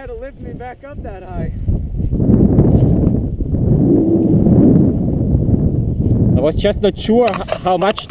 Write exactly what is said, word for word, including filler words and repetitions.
had to lift me back up that high. I was just not sure how much